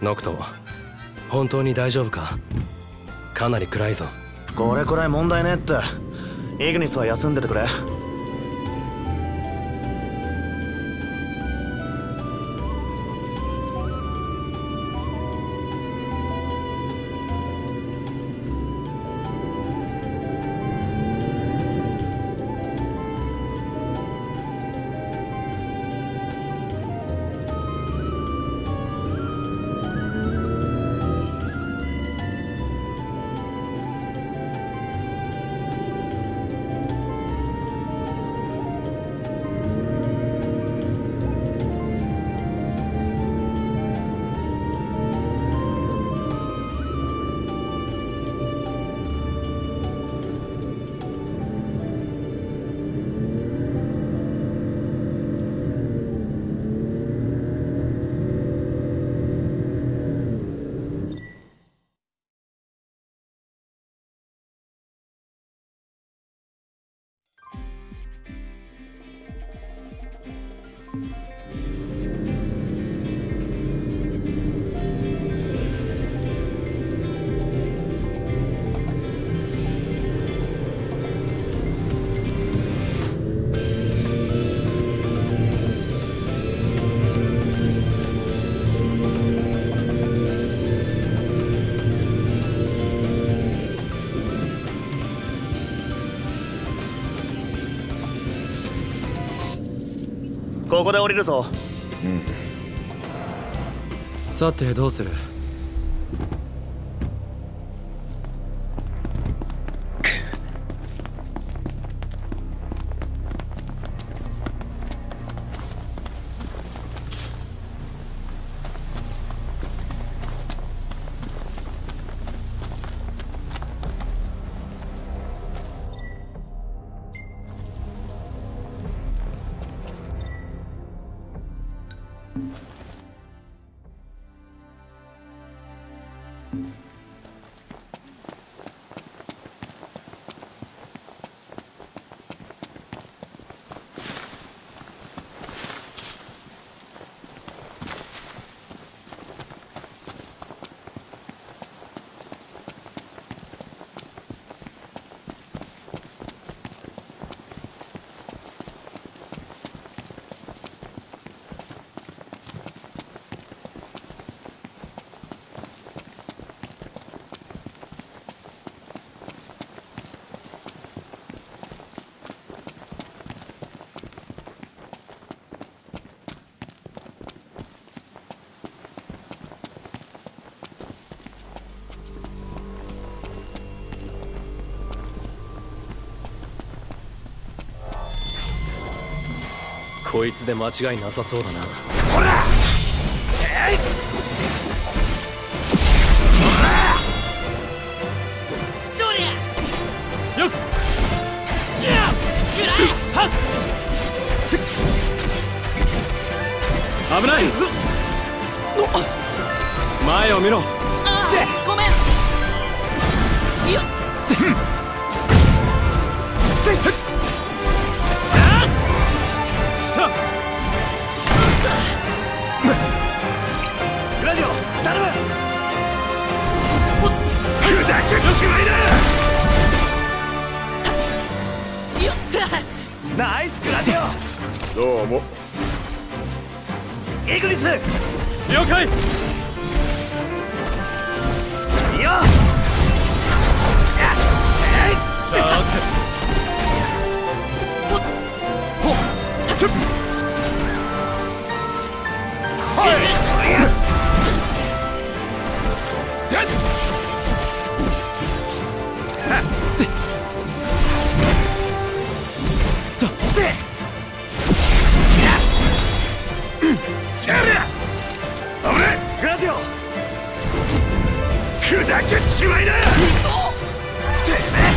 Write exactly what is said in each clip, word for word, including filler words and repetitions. ノクト、本当に大丈夫か？かなり暗いぞ。これくらい問題ねえって。イグニスは休んでてくれ。ここで降りるぞ。うん。さてどうする？こいつで間違いなさそうだな。ほら！えい！どりゃ！よっ！いや！くらえ！はっ！危ない！前を見ろ！ああ、ごめん！よっ！せん！せん！ナイスグラディオ。どうもイグニス。了解。いやさてほっちょっはい砕けちまいだ！てめえ！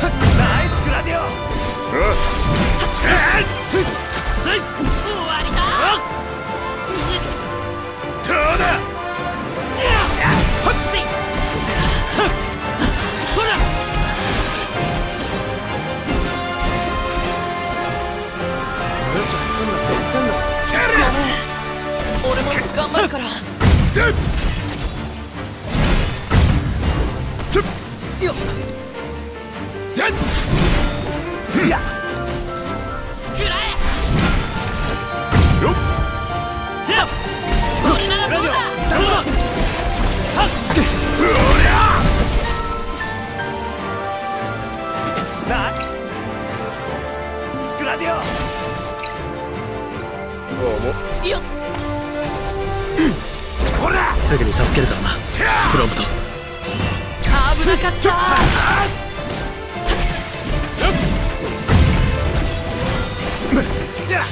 ナイスグラディオ！終わりだ！どうだ！前から。よっ。やっ。 すぐに助けるからな、プロンプト。危なかった。 やっ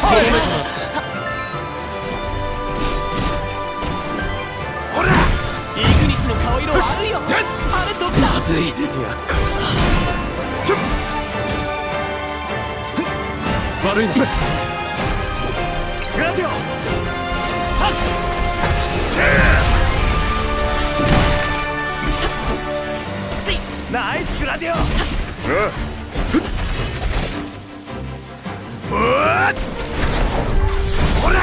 かいな。悪いな。グラディオ。ナイスグラディオ。ほら。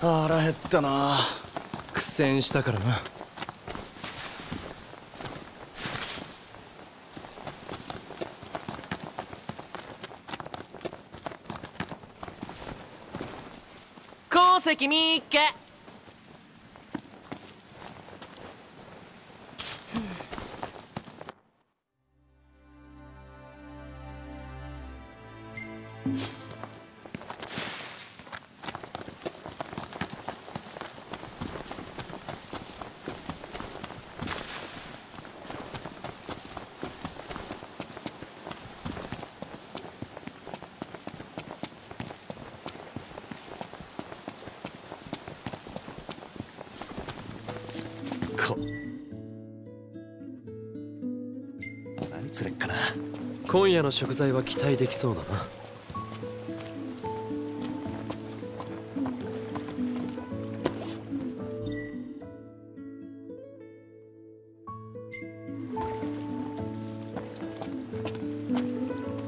腹減ったな。苦戦したからな。鉱石みっけ。今夜の食材は期待できそうだな。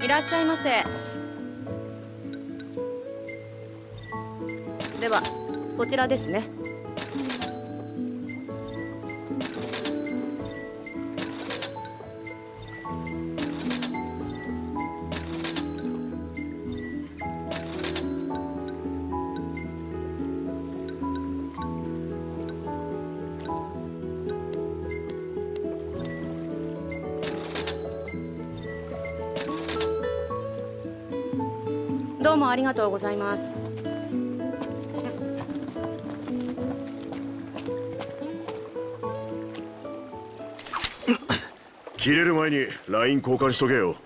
いらっしゃいませ。ではこちらですね。 どうもありがとうございます。切れる前にライン交換しとけよ。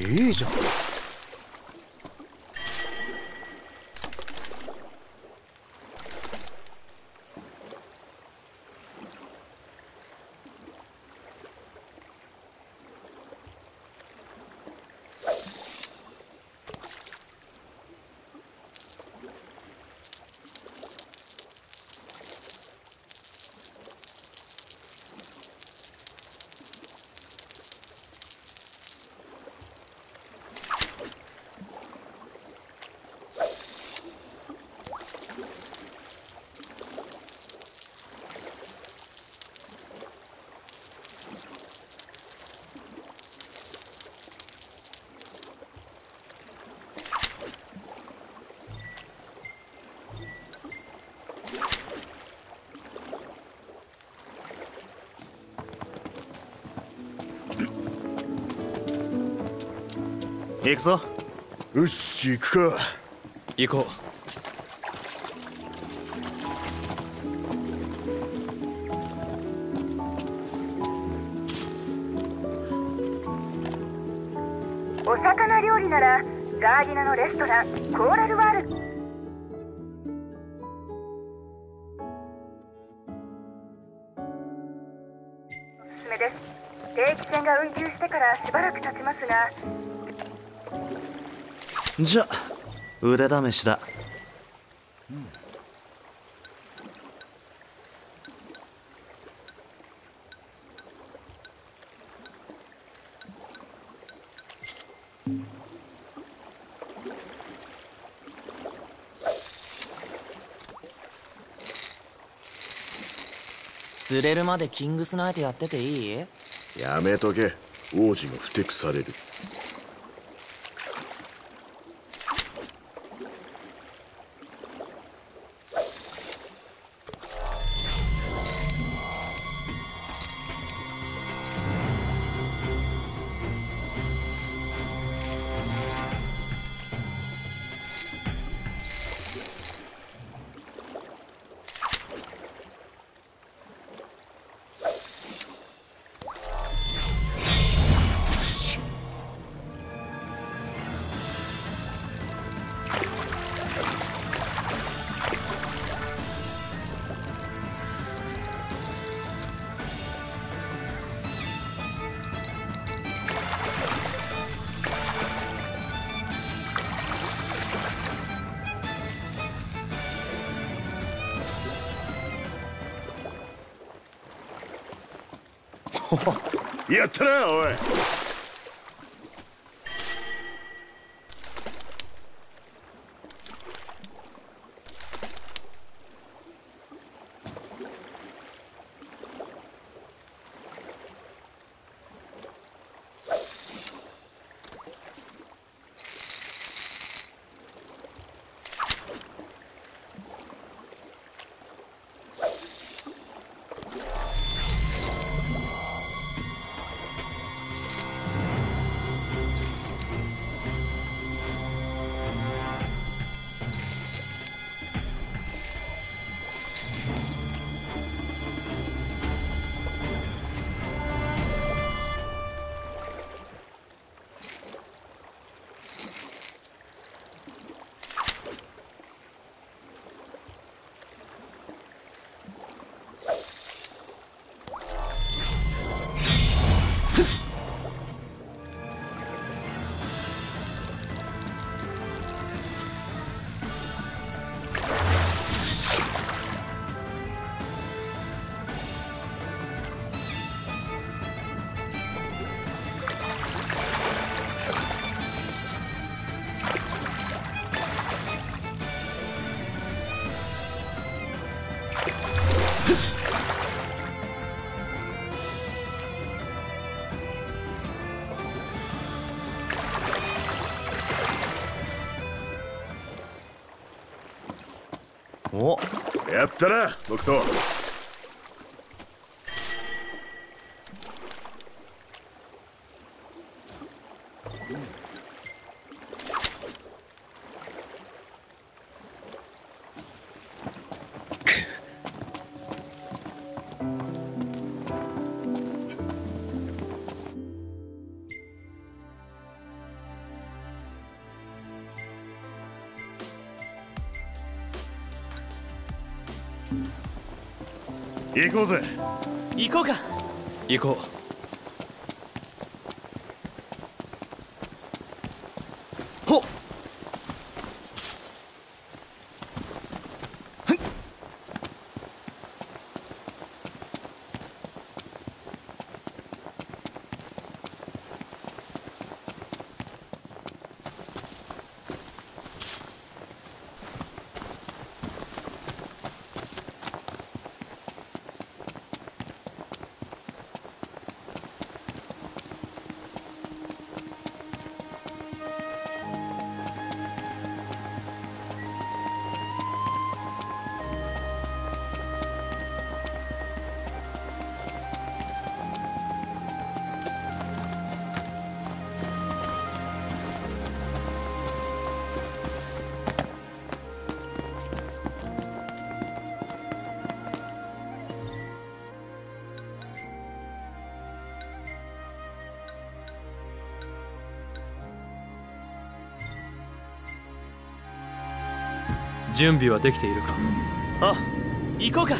いいじゃん。行くぞ。よし、行くか。行こう。お魚料理ならガーディナのレストランコーラルワールド。おすすめです。定期船が運休してからしばらく経ちますが。じゃ、腕試しだ。釣れるまでキングスナイトやってていい？やめとけ、王子がふてくされる。やったな、おい。お、やったな僕と。行こうぜ。行こうか。行こう。準備はできているか。あ、行こうか。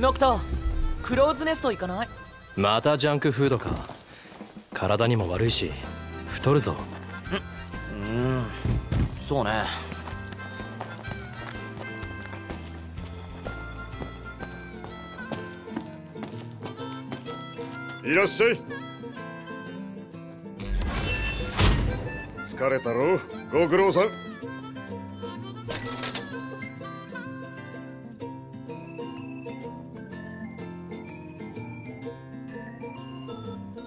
ノクト、クローズネスト行かない？またジャンクフードか。体にも悪いし太るぞ。うん、そうね。いらっしゃい。疲れたろ、ご苦労さん。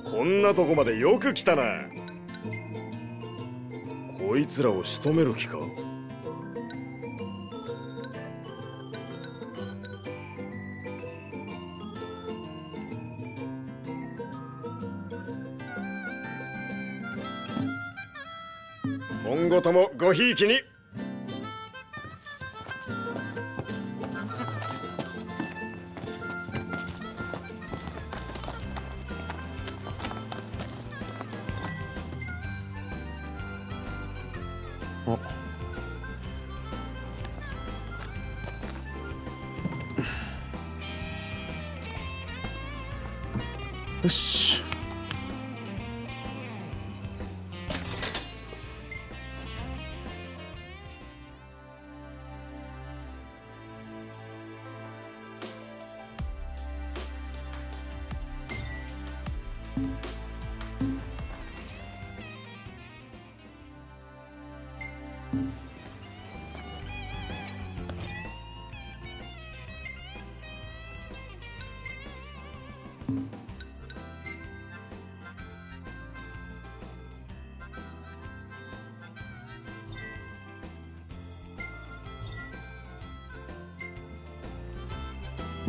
こんなとこまでよく来たな。こいつらを仕留める気か。今後ともごひいきに。よし。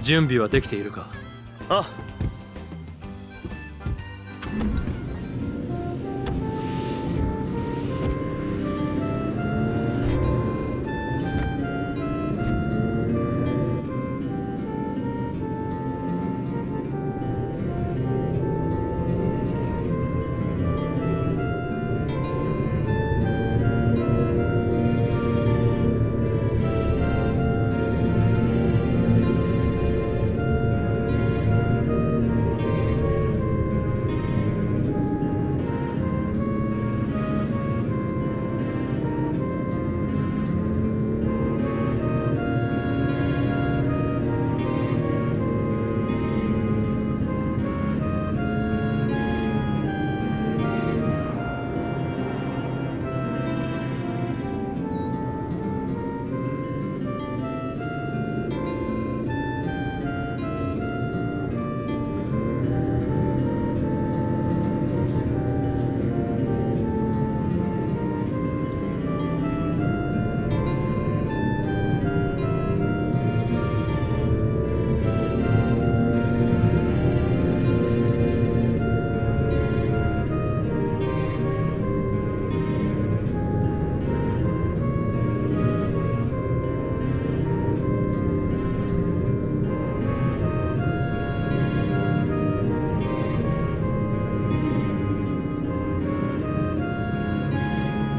準備はできているか？ああ。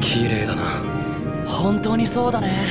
綺麗だな。本当にそうだね。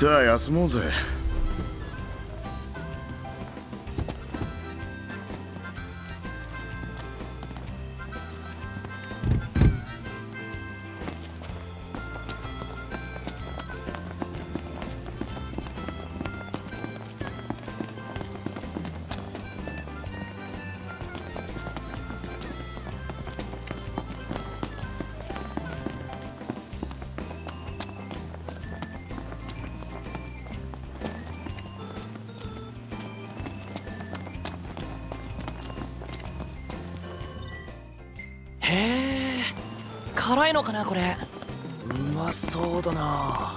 じゃあ休もうぜ。辛いのかなこれ。うまそうだな。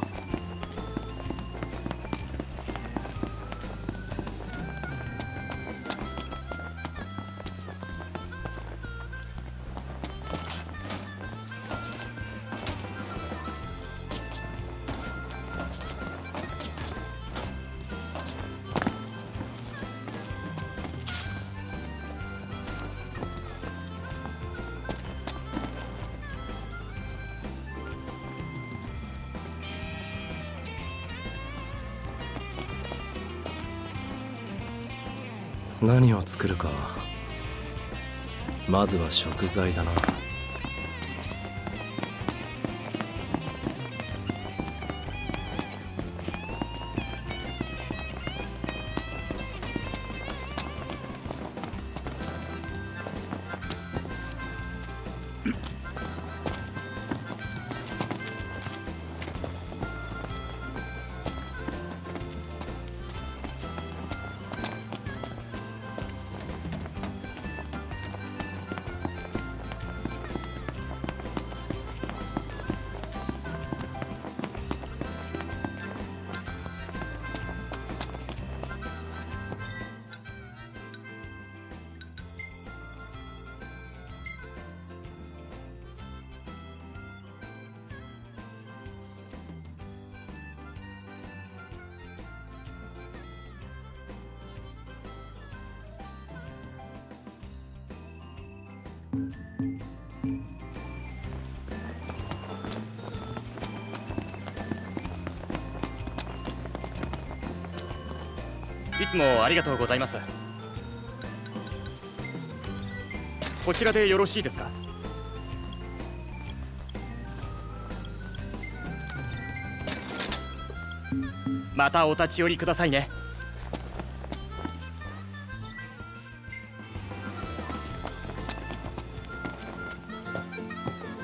何を作るか。まずは食材だな。いつもありがとうございます。こちらでよろしいですか？またお立ち寄りくださいね。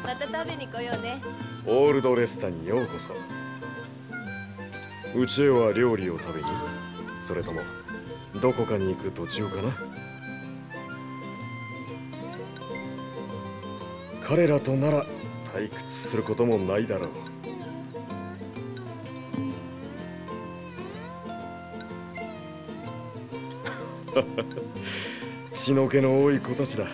また食べに来ようね。オールドレスタにようこそ。うちへは料理を食べに、それともどこかに行く途中かな。彼らとなら退屈することもないだろう。血の気の多い子たちだ。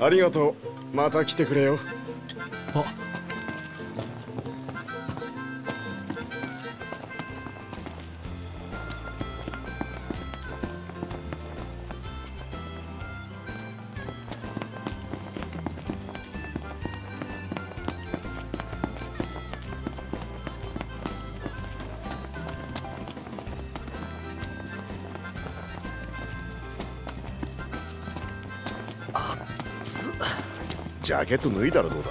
ありがとう。また来てくれよ。あ、ジャケット脱いだらどうだ。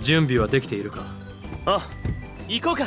準備はできているか？あ、行こうか。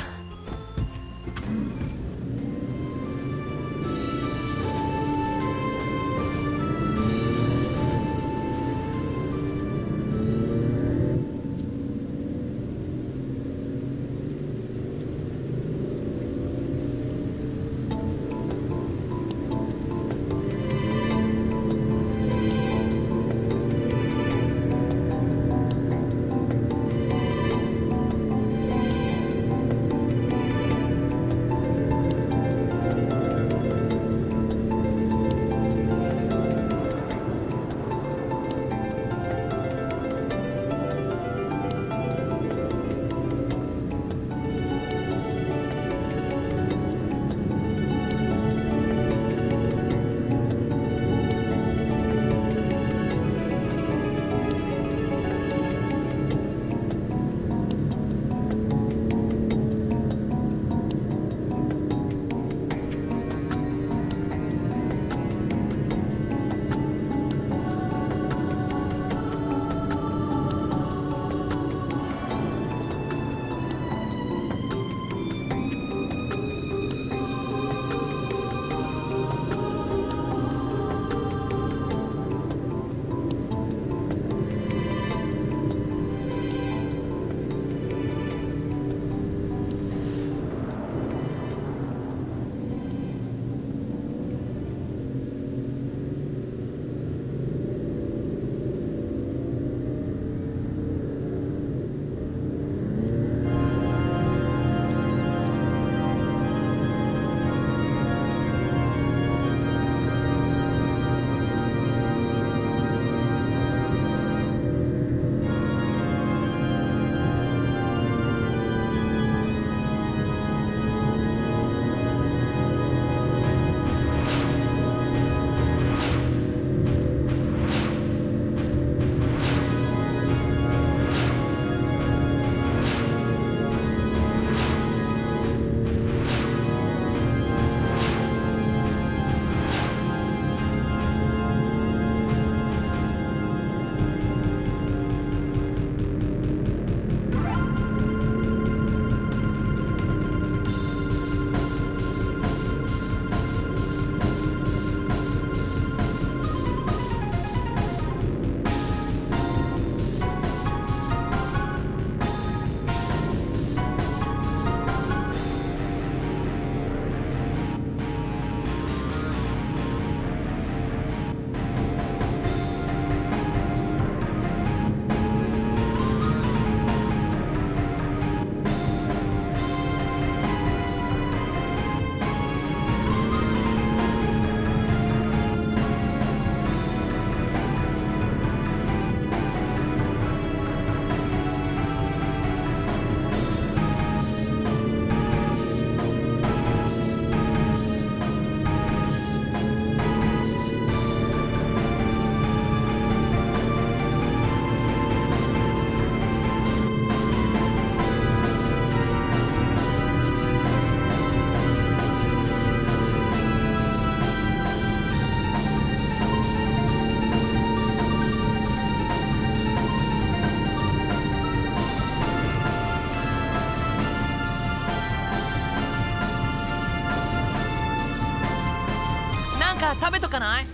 なんか食べとかない？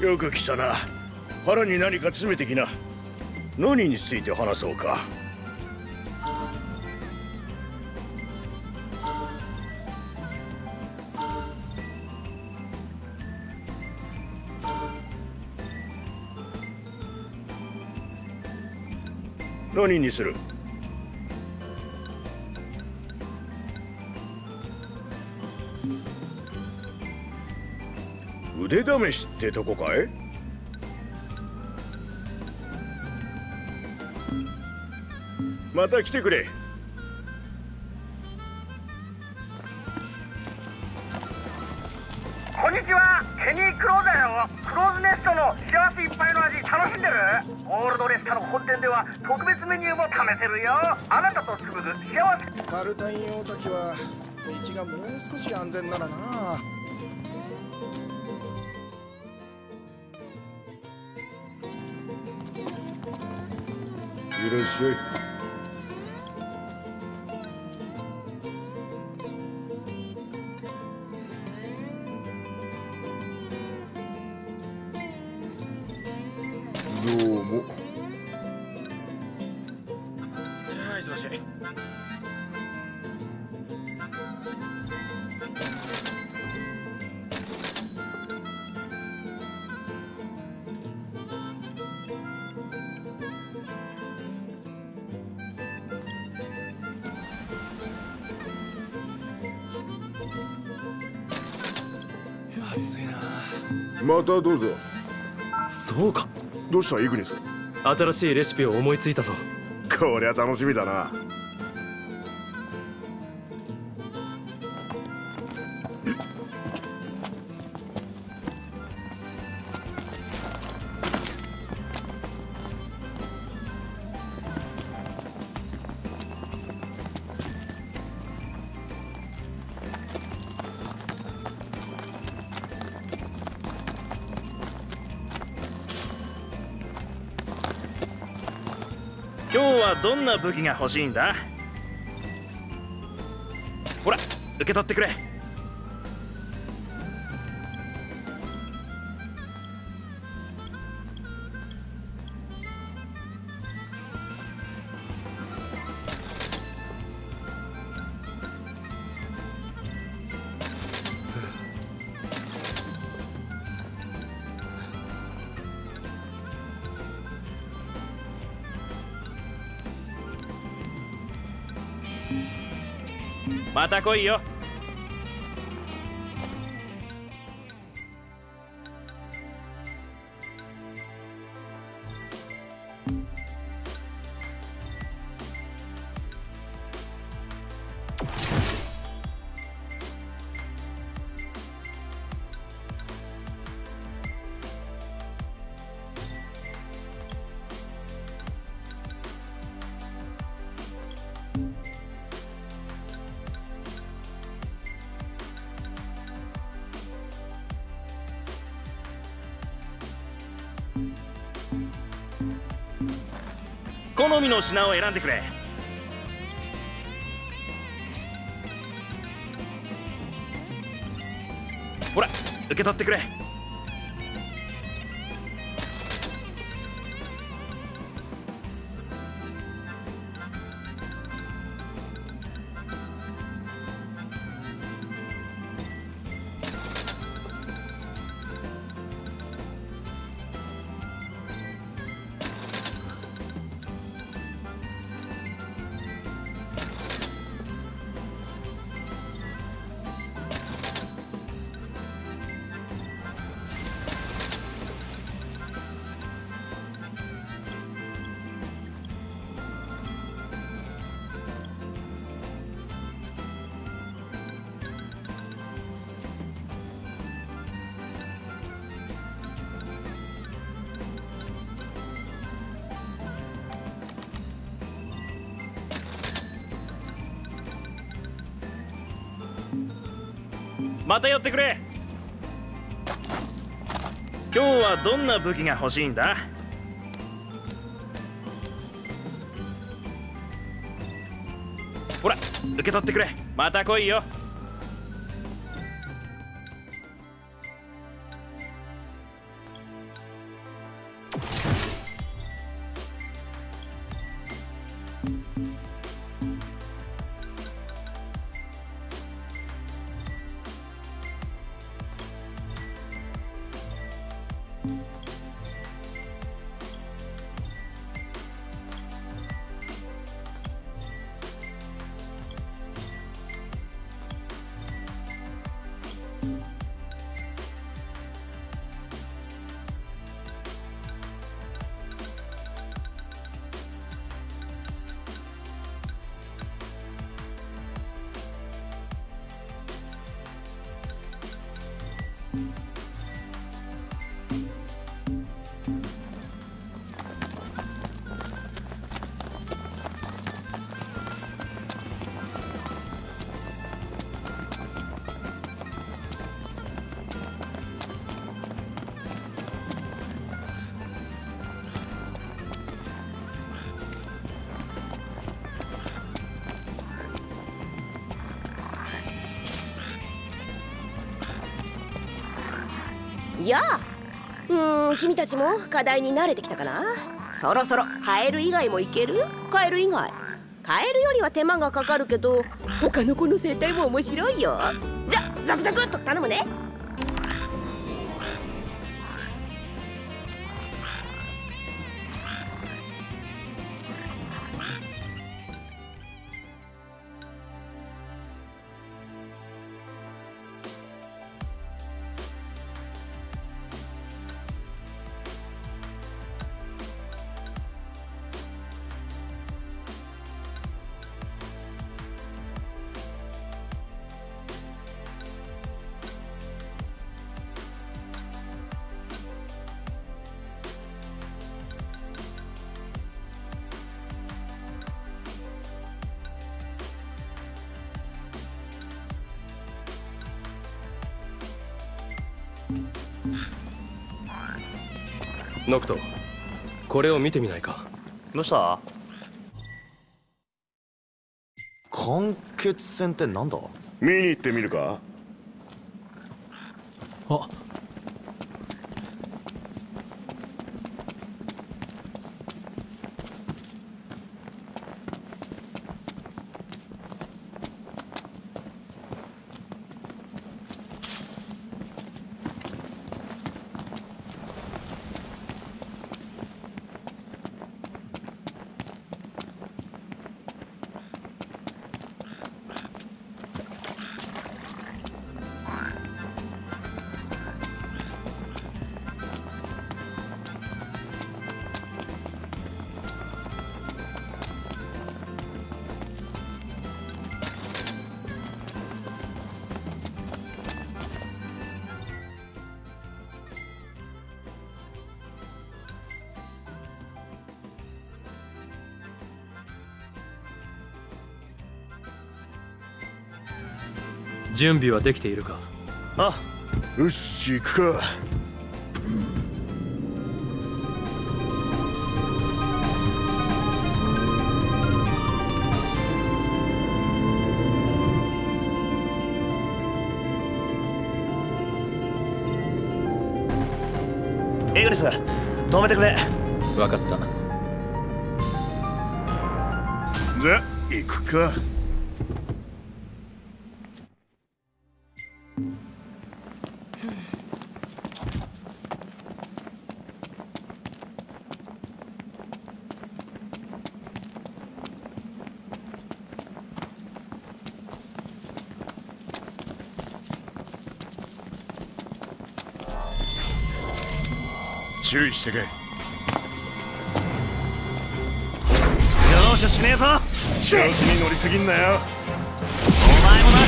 よく来たな。腹に何か詰めてきな。何について話そうか。何にする？腕試しってとこかい？また来てくれ。こんにちは、ケニー・クローザよ。クローズネストの幸せいっぱいの味楽しんでる？オールドレスタの本店では特別メニューも試せるよ。あなたと紡ぐ幸せ。カルタイン大滝は道がもう少し安全ならなあ。いらっしゃい。どうも。はい、すいません。またどうぞ。そうか。どうしたイグニス？新しいレシピを思いついたぞ。こりゃ楽しみだな。今日はどんな武器が欲しいんだ？ほら、受け取ってくれ。また来いよ。好みの品を選んでくれ。ほら、受け取ってくれ。また寄ってくれ。今日はどんな武器が欲しいんだ？ほら、受け取ってくれ。また来いよ。いやあ、うん、君たちも課題に慣れてきたかな。そろそろカエル以外もいける？カエル以外、カエルよりは手間がかかるけど他の子の生態も面白いよ。じゃあザクザクっと頼むね。ノクト、これを見てみないか。どうした？間欠泉ってなんだ？見に行ってみるか。あ、準備はできているか。あ、よっし、行くか。イグニス、止めてくれ。分かった。じゃあ行くか。注意してけ。よーし、しねえぞ。調子に乗りすぎんなよ。お前もな。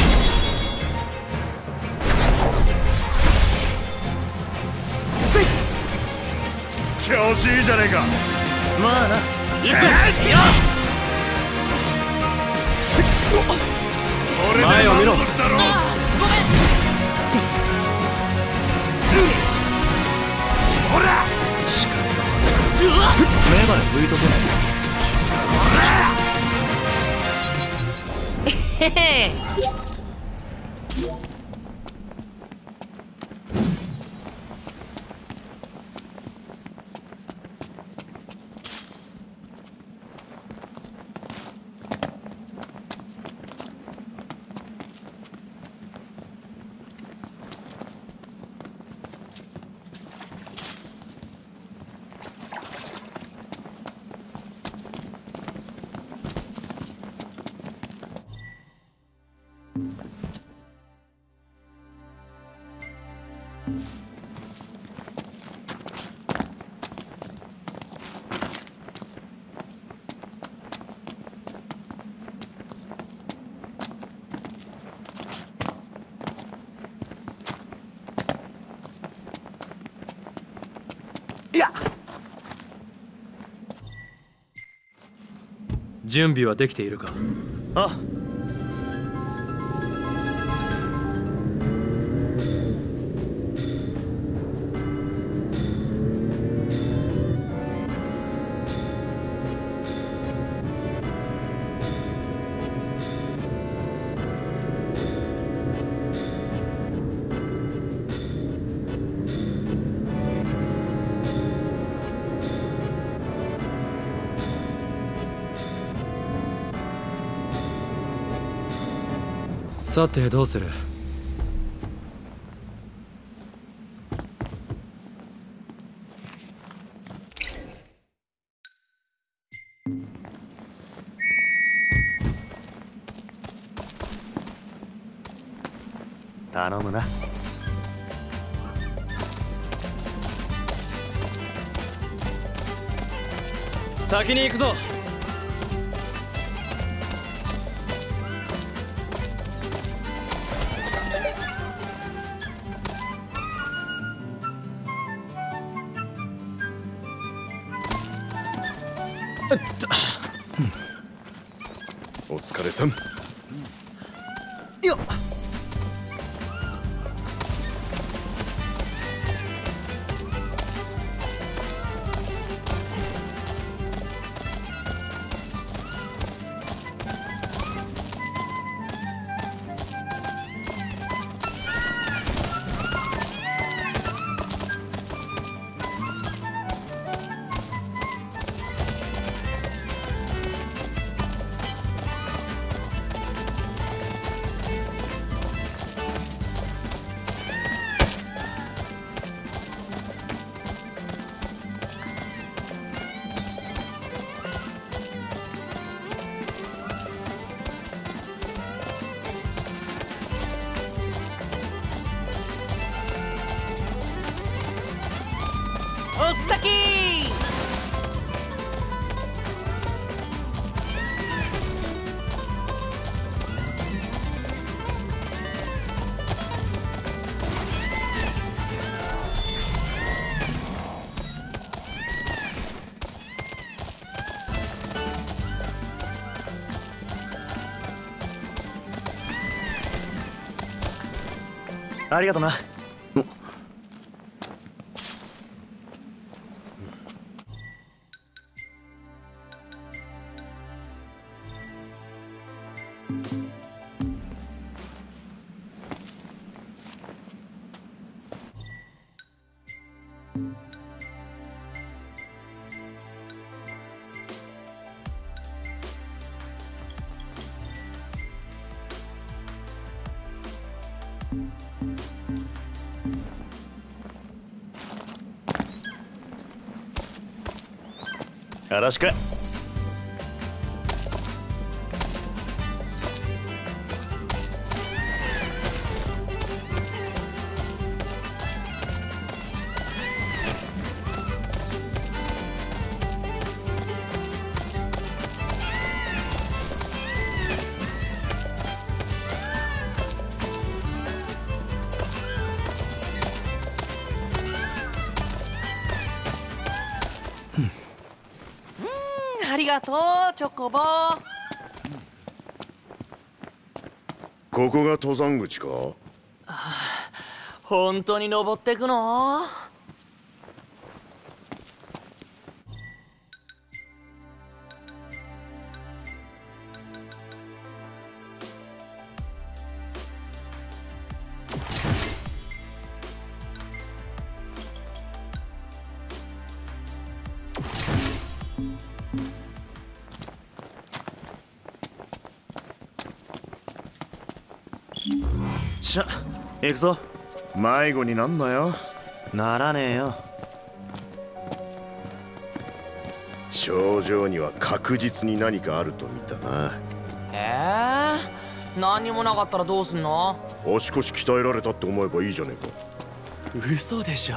調子いいじゃねえか。まあな。いくよ。前を見ろ。ごめん。準備はできているか？ああ。さてどうする？頼むな。先に行くぞ。お疲れさん。よっ。ありがとな。よろしく。チョコボー。ここが登山口か？あ、本当に登ってくの？じゃ、行くぞ。迷子になんなよ。ならねえよ。頂上には確実に何かあると見たな。ええ、何もなかったらどうすんの？足腰鍛えられたって思えばいいじゃねえか。嘘でしょ。